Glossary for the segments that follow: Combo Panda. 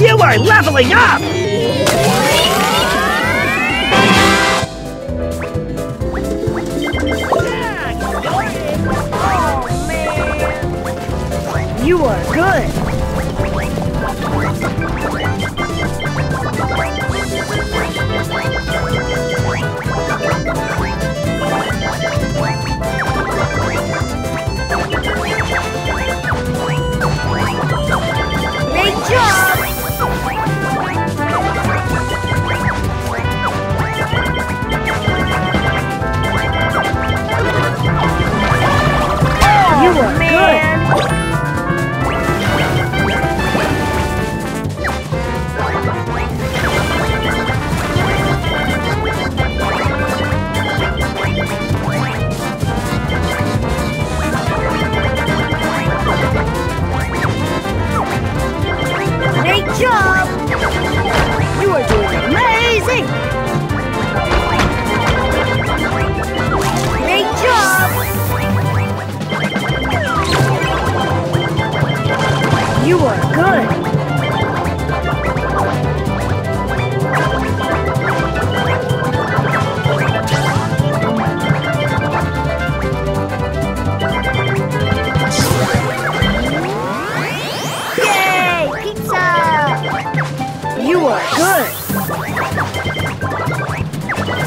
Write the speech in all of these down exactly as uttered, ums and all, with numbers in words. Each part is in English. You are leveling up! Oh, man. You are good! Great job! You are man. Good! Great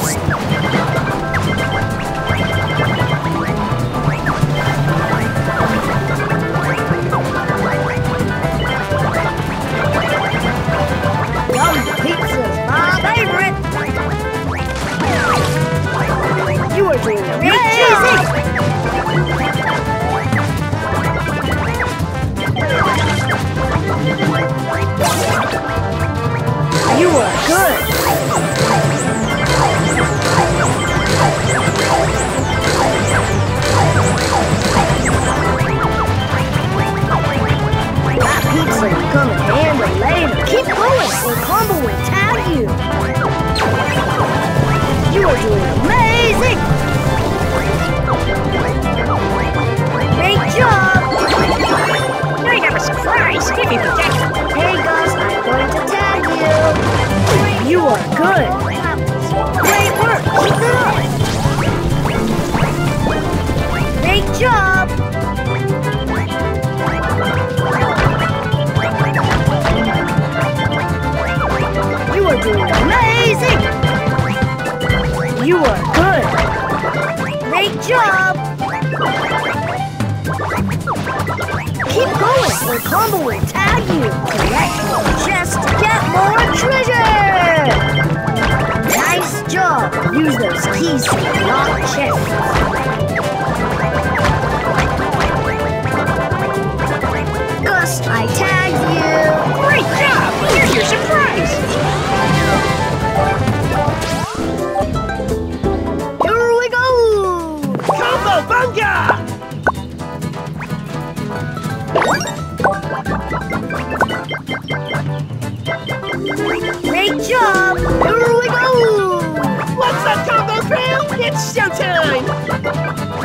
job! You are doing amazing! Great job! You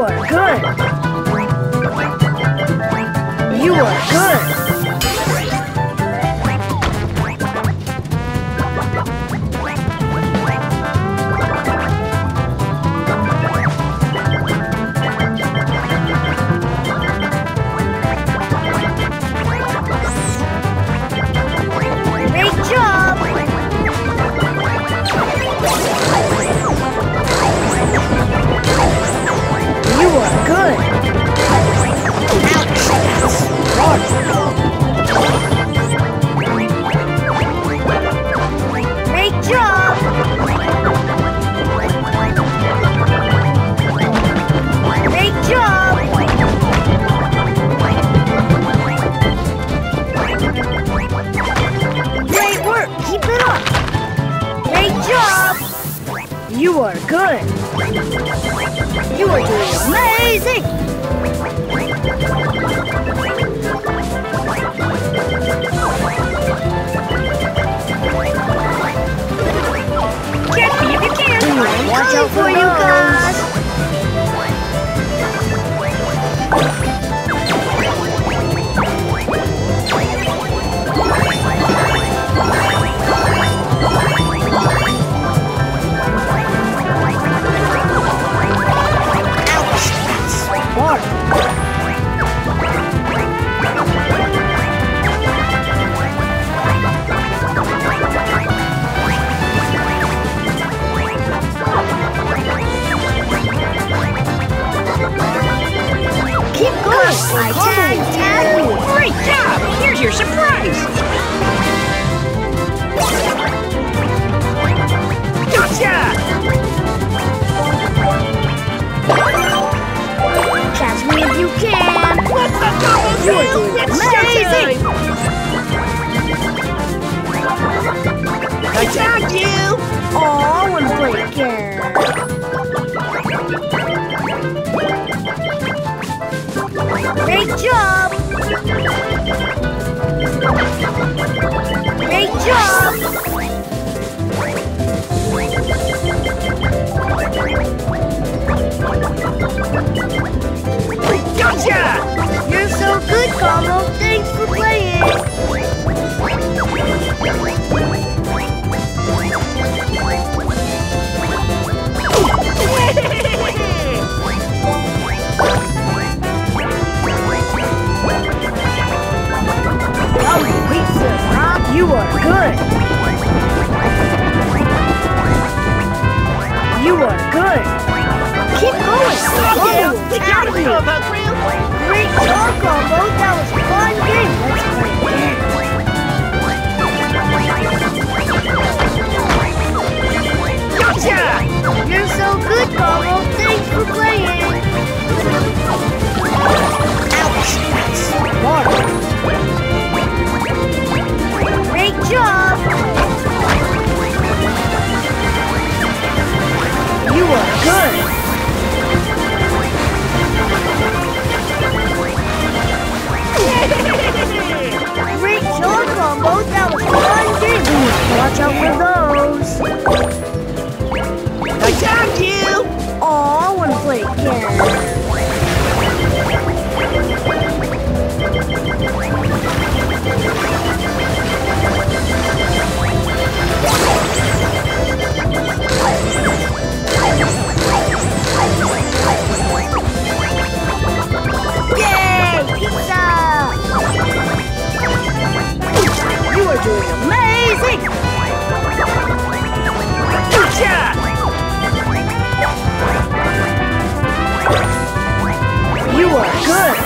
are good! video for you guys. I tag, tag. Great job! Here's your surprise! Gotcha! Catch me if you can! Let the combo do? It's amazing! I tagged you! Aw, one breaker! Great job! Great job! Gotcha! You're so good, Combo. Thanks for playing. You are good! You are good! Keep going! Stop you! Get out of here! Great job, Combo! That was a fun game! Let's play again! Gotcha! You're so good, Combo! Thanks for playing! Watch out for those! I tagged you! Aw, I want to play again. Yay! Pizza! You are doing amazing! You are good!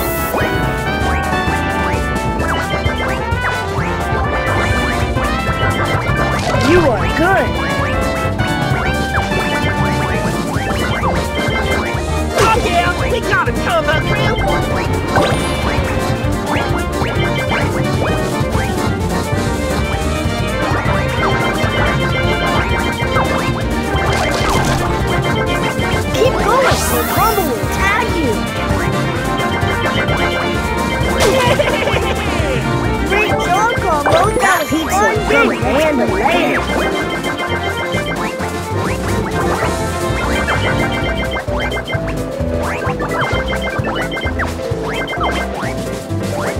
You are good! Oh yeah! We got him, Combo! Keep going! The Combo will tag you! Great job, Combo! That was fun from man to man!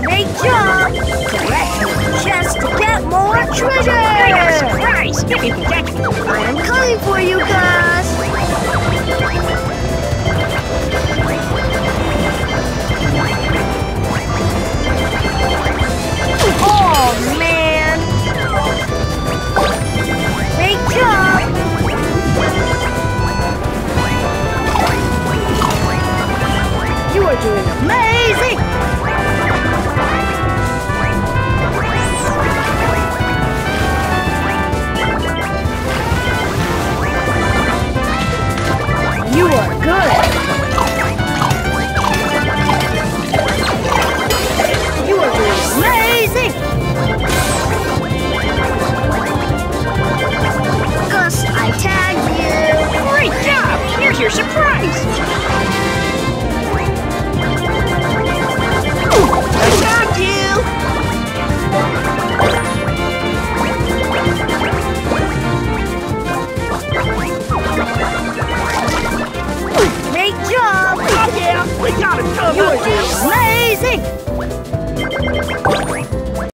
Great job! Collect your chest to get more treasure! Great surprise! I'm coming for you guys! Doing amazing! 재생!